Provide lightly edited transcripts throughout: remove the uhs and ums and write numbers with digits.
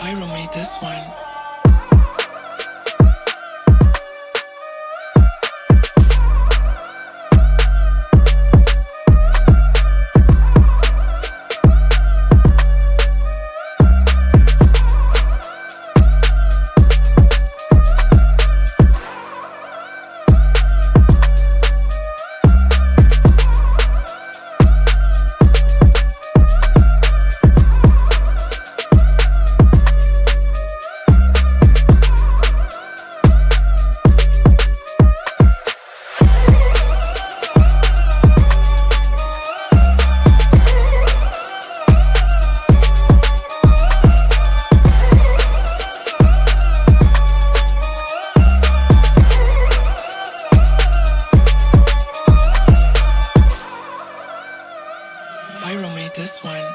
Pyro made this one. Pyro made this one.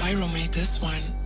Pyro made this one.